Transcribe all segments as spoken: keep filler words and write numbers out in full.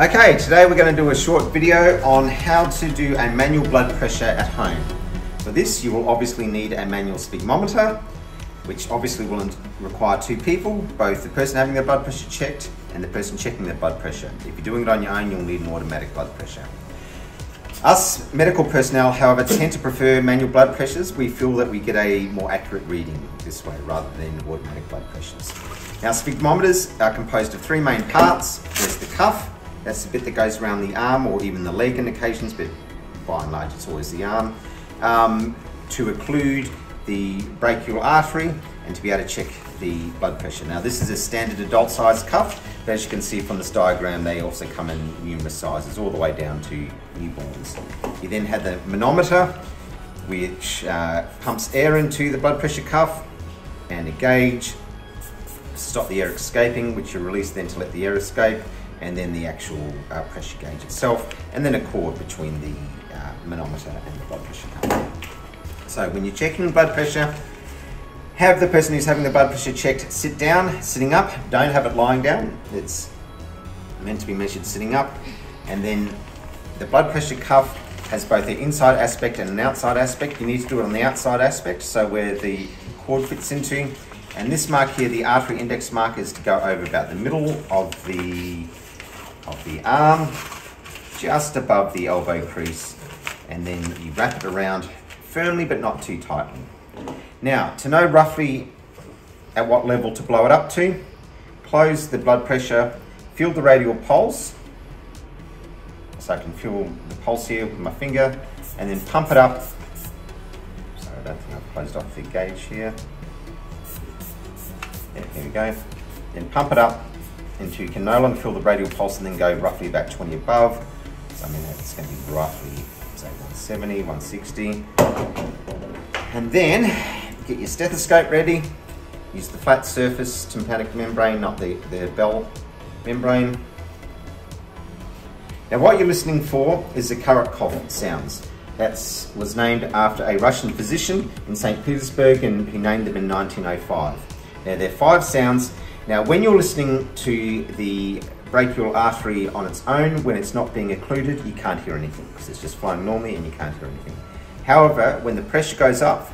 Okay, today we're going to do a short video on how to do a manual blood pressure at home. For this, you will obviously need a manual sphygmometer, which obviously will require two people, both the person having their blood pressure checked and the person checking their blood pressure. If you're doing it on your own, you'll need an automatic blood pressure. Us medical personnel, however, tend to prefer manual blood pressures. We feel that we get a more accurate reading this way rather than automatic blood pressures. Now, sphygmometers are composed of three main parts. There's the cuff, that's the bit that goes around the arm or even the leg in occasions, but by and large it's always the arm, um, to occlude the brachial artery and to be able to check the blood pressure. Now, this is a standard adult size cuff, but as you can see from this diagram, they also come in numerous sizes all the way down to newborns. You then have the manometer, which uh, pumps air into the blood pressure cuff, and a gauge to stop the air escaping, which you release then to let the air escape, and then the actual uh, pressure gauge itself, and then a cord between the uh, manometer and the blood pressure cuff. So when you're checking blood pressure, have the person who's having the blood pressure checked sit down, sitting up. Don't have it lying down. It's meant to be measured sitting up. And then the blood pressure cuff has both an inside aspect and an outside aspect. You need to do it on the outside aspect, so where the cord fits into. And this mark here, the artery index mark, is to go over about the middle of the, of the arm, just above the elbow crease. And then you wrap it around firmly, but not too tightly. Now, to know roughly at what level to blow it up to, close the blood pressure, feel the radial pulse. So I can feel the pulse here with my finger, and then pump it up. So I don't think I've closed off the gauge here. Yeah, here we go. Then pump it up until you can no longer feel the radial pulse, and then go roughly about twenty above. So I mean, that's going to be roughly, say, one seventy, one sixty. And then get your stethoscope ready. Use the flat surface tympanic membrane, not the, the bell membrane. Now, what you're listening for is the Korotkoff sounds. That was named after a Russian physician in Saint Petersburg, and he named them in nineteen oh five. Now, they're five sounds. Now, when you're listening to the brachial artery on its own, when it's not being occluded, you can't hear anything because it's just flowing normally and you can't hear anything. However, when the pressure goes up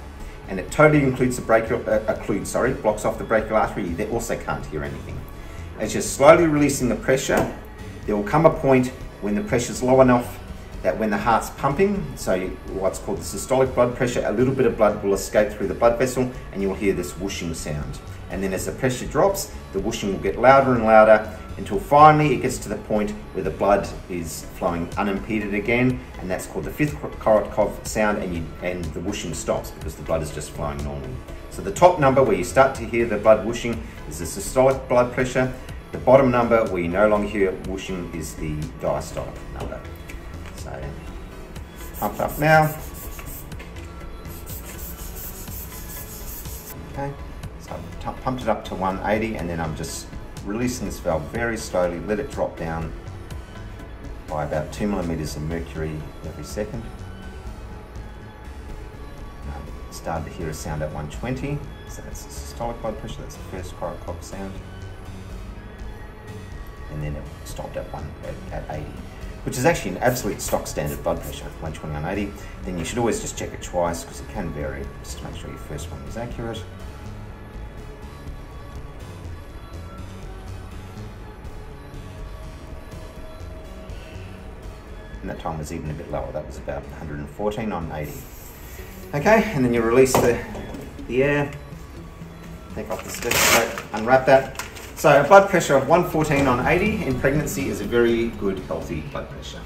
and it totally includes the brachial, uh, occludes, sorry, blocks off the brachial artery, you also can't hear anything. As you're slowly releasing the pressure, there will come a point when the pressure's low enough that when the heart's pumping, so what's called the systolic blood pressure, a little bit of blood will escape through the blood vessel and you'll hear this whooshing sound. And then as the pressure drops, the whooshing will get louder and louder until finally it gets to the point where the blood is flowing unimpeded again, and that's called the fifth Korotkoff sound, and, you, and the whooshing stops because the blood is just flowing normally. So the top number where you start to hear the blood whooshing is the systolic blood pressure. The bottom number where you no longer hear whooshing is the diastolic number. So pump up now. Okay. I've pumped it up to one eighty, and then I'm just releasing this valve very slowly, let it drop down by about two millimeters of mercury every second. I started to hear a sound at one twenty, so that's the systolic blood pressure, that's the first Korotkoff sound. And then it stopped at, one, at, at eighty, which is actually an absolute stock standard blood pressure, one twenty on eighty. Then you should always just check it twice because it can vary, just to make sure your first one is accurate. And that time was even a bit lower. That was about one fourteen on eighty. Okay, and then you release the, the air, take off the stethoscope, unwrap that. So a blood pressure of one fourteen on eighty in pregnancy is a very good, healthy blood pressure.